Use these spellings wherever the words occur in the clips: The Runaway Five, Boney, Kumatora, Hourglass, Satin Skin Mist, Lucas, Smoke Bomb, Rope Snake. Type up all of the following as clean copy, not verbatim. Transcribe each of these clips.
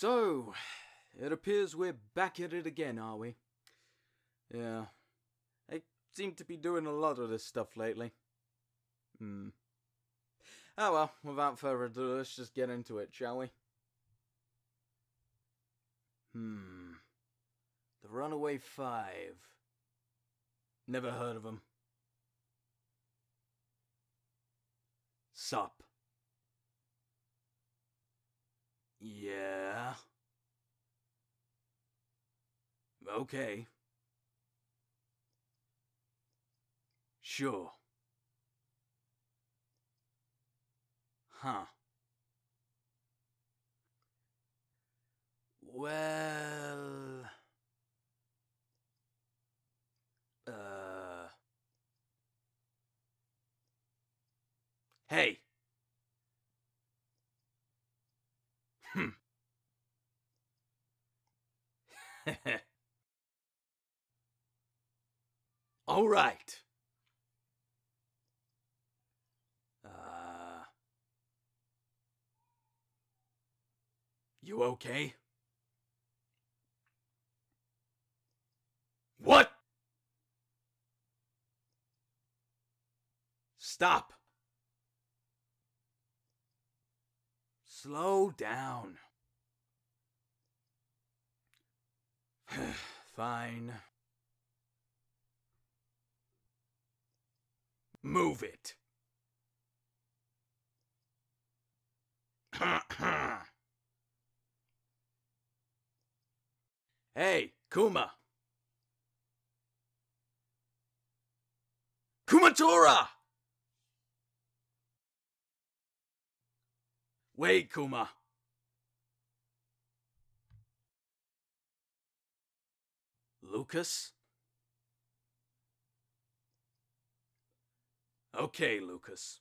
So, it appears we're back at it again, are we? Yeah. I seem to be doing a lot of this stuff lately. Oh well, without further ado, let's just get into it, shall we? The Runaway Five. Never heard of them. Sup. Yeah. Okay. Sure. Huh. Well... Hey! All right. You okay? What? Stop. Slow down. Fine. Move it. Hey, Kuma. Kumatora! Wait, Kuma. Lucas? Okay, Lucas.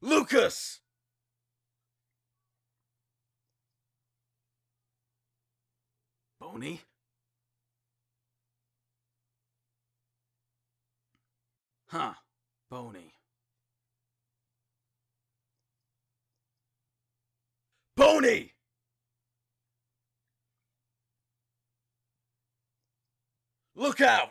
Lucas! Boney? Huh, Boney. Boney! Look out!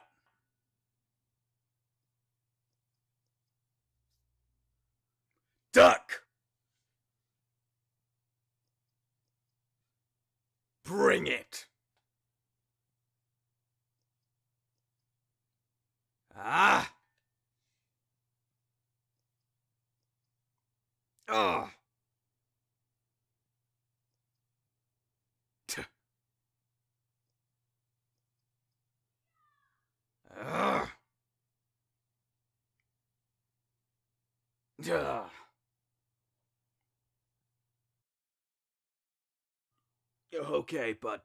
Duck! Bring it! Ah! Ugh! Ugh. Ugh. Okay, but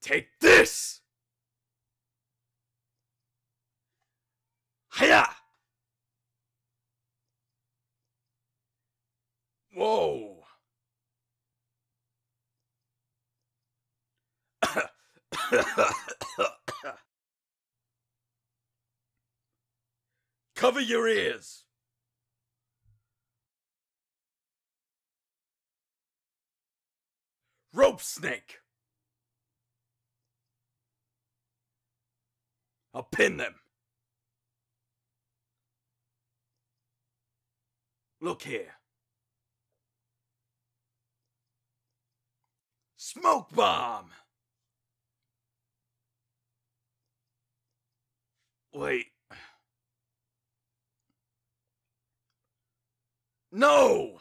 take this. Hiya! Whoa. Cover your ears. Rope Snake. I'll pin them. Look here. Smoke Bomb. Wait. No!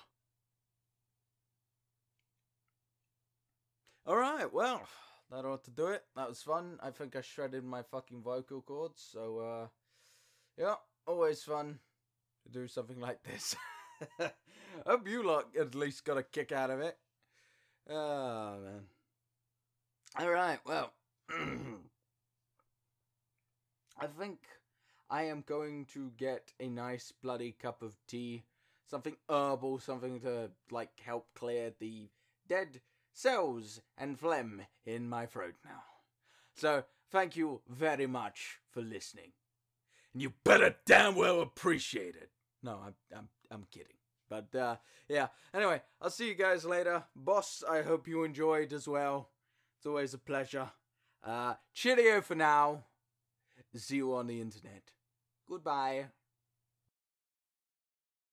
Alright, well, that ought to do it. That was fun. I think I shredded my fucking vocal cords, so, yeah, always fun to do something like this. Hope you lot at least got a kick out of it. Oh, man. Alright, well. I think I am going to get a nice bloody cup of tea, something herbal, something to, like, help clear the dead cells and phlegm in my throat now. So, thank you very much for listening. and you better damn well appreciate it. No, I'm kidding. But yeah. Anyway, I'll see you guys later, boss. I hope you enjoyed as well. It's always a pleasure. Cheerio for now. See you on the internet. Goodbye.